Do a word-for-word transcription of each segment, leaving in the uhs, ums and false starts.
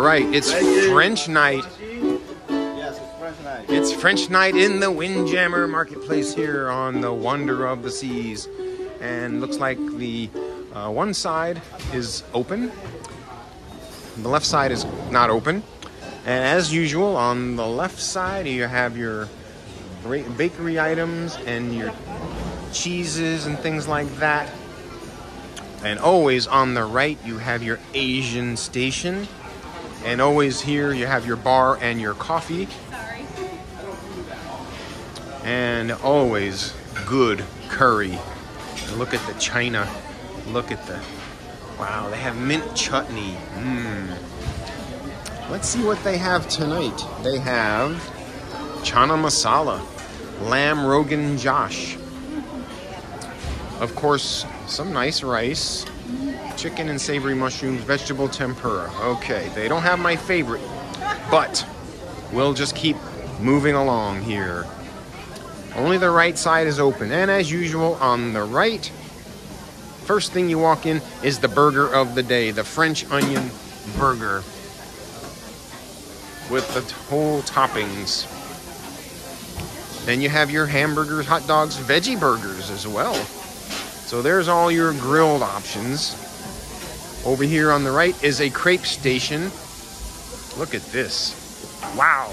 All right, it's French night. Yes, it's French night. It's French night in the Windjammer Marketplace here on the Wonder of the Seas. And looks like the uh, one side is open. The left side is not open. And as usual, on the left side, you have your bakery items and your cheeses and things like that. And always on the right, you have your Asian station. And always here, you have your bar and your coffee. Sorry. And always good curry. And look at the china. Look at the... Wow, they have mint chutney. Mmm. Let's see what they have tonight. They have chana masala, lamb rogan josh. Of course, some nice rice, chicken and savory mushrooms, vegetable tempura. Okay, they don't have my favorite, but we'll just keep moving along here. Only the right side is open, and as usual, on the right, first thing you walk in is the burger of the day, the French onion burger with the whole toppings. Then you have your hamburgers, hot dogs, veggie burgers as well. So there's all your grilled options. Over here on the right is a crepe station. Look at this. Wow.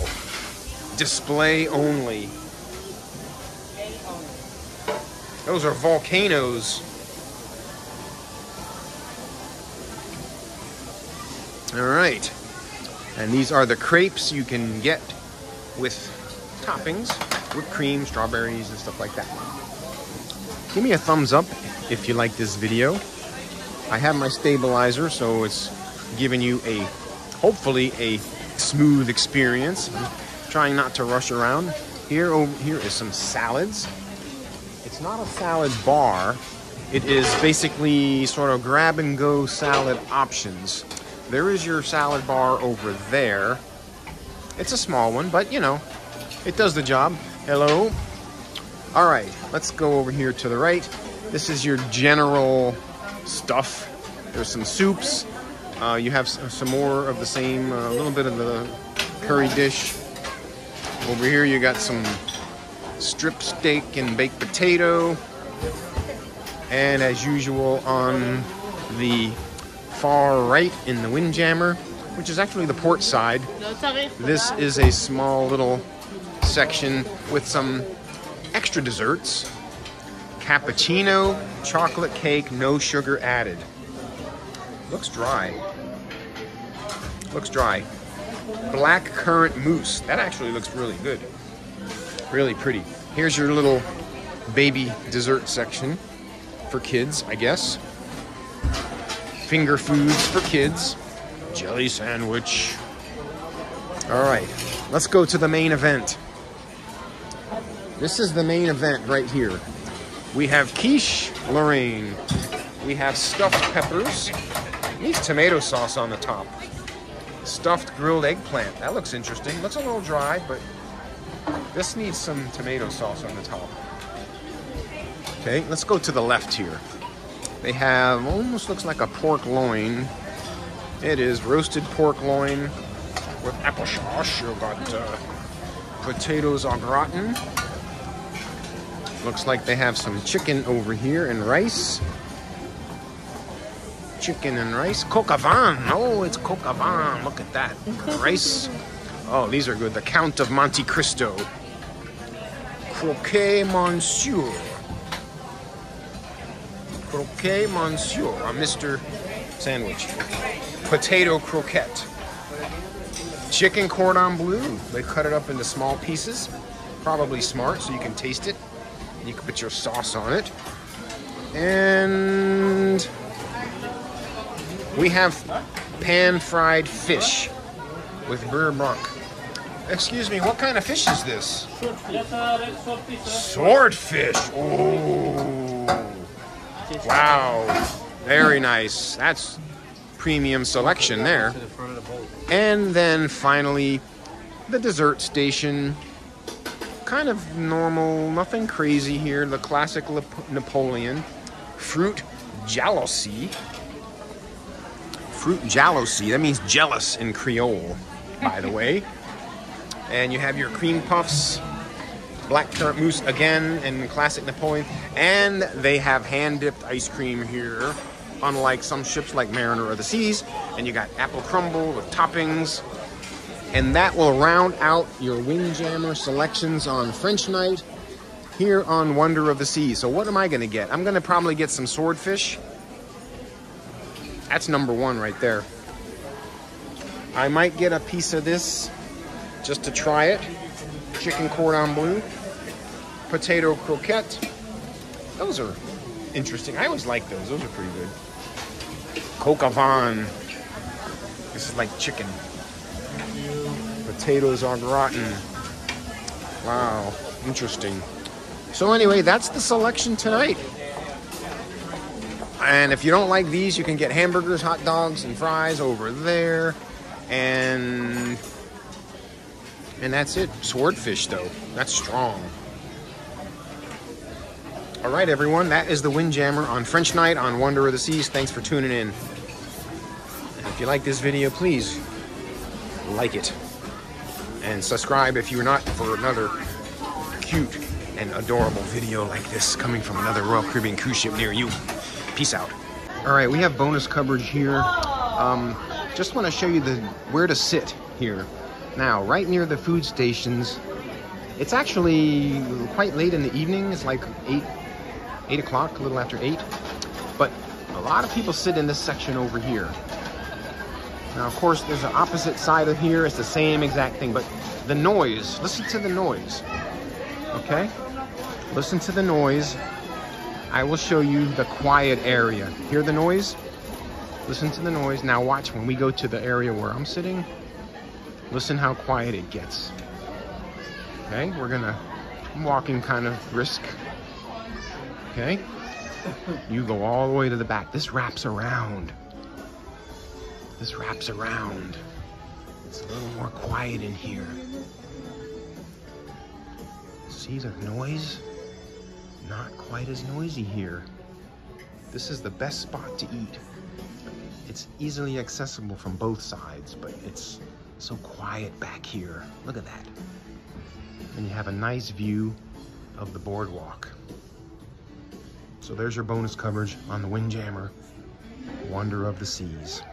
Display only. Those are volcanoes. All right. And these are the crepes you can get with toppings, whipped cream, strawberries, and stuff like that. Give me a thumbs up if you like this video. I have my stabilizer, so it's giving you a, hopefully, a smooth experience. I'm trying not to rush around. Here, over here is some salads. It's not a salad bar. It is basically sort of grab-and-go salad options. There is your salad bar over there. It's a small one, but you know, it does the job. Hello. All right, let's go over here to the right. This is your general stuff. There's some soups. Uh, you have some more of the same, a uh, little bit of the curry dish. Over here, you got some strip steak and baked potato. And as usual on the far right in the Windjammer, which is actually the port side. This is a small little section with some extra desserts. Cappuccino, chocolate cake, no sugar added. Looks dry. Looks dry. Black currant mousse. That actually looks really good. Really pretty. Here's your little baby dessert section for kids, I guess. Finger foods for kids. Jelly sandwich. All right, let's go to the main event. This is the main event right here. We have quiche Lorraine. We have stuffed peppers. Needs tomato sauce on the top. Stuffed grilled eggplant. That looks interesting. Looks a little dry, but this needs some tomato sauce on the top. Okay, let's go to the left here. They have, almost looks like a pork loin. It is roasted pork loin with apple sauce. You've got uh, potatoes au gratin. Looks like they have some chicken over here and rice. Chicken and rice. Coq au Vin. Oh, it's Coq au Vin. Look at that. Rice. Oh, these are good. The Count of Monte Cristo. Croque Monsieur. Croque Monsieur, a Mister Sandwich. Potato croquette. Chicken cordon bleu. They cut it up into small pieces. Probably smart, so you can taste it. You can put your sauce on it. And we have pan-fried fish with beurre blanc. Excuse me, what kind of fish is this? Swordfish. Oh. Wow, very nice. That's premium selection there. And then finally, the dessert station. Kind of normal, nothing crazy here. The classic Napoleon. Fruit jalousy. fruit jalousy. That means jealous in Creole, by the way. And you have your cream puffs, blackcurrant mousse again, and classic Napoleon. And they have hand-dipped ice cream here, unlike some ships like Mariner of the Seas. And you got apple crumble with toppings. And that will round out your Windjammer selections on French night here on Wonder of the Seas. So what am I gonna get? I'm gonna probably get some swordfish. That's number one right there. I might get a piece of this just to try it. Chicken cordon bleu, potato croquette. Those are interesting. I always like those. Those are pretty good. Coq au Vin. This is like chicken. Potatoes au gratin. Wow, interesting. So anyway, that's the selection tonight. And if you don't like these, you can get hamburgers, hot dogs, and fries over there. And and that's it. Swordfish, though. That's strong. All right, everyone. That is the Windjammer on French night on Wonder of the Seas. Thanks for tuning in. And if you like this video, please like it. And subscribe if you're not, for another cute and adorable video like this coming from another Royal Caribbean cruise ship near you. Peace out. All right, we have bonus coverage here. Um, just want to show you the where to sit here. Now, right near the food stations. It's actually quite late in the evening. It's like eight, eight o'clock, a little after eight. But a lot of people sit in this section over here. Now, of course, there's the opposite side of here. It's the same exact thing, but the noise. Listen to the noise. Okay, listen to the noise. I will show you the quiet area. Hear the noise? Listen to the noise. Now watch when we go to the area where I'm sitting. Listen how quiet it gets. Okay, we're gonna, I'm walking kind of brisk. Okay, you go all the way to the back. This wraps around. This wraps around. It's a little more quiet in here. See the noise? Not quite as noisy here. This is the best spot to eat. It's easily accessible from both sides, but it's so quiet back here. Look at that. And you have a nice view of the boardwalk. So there's your bonus coverage on the Windjammer, Wonder of the Seas.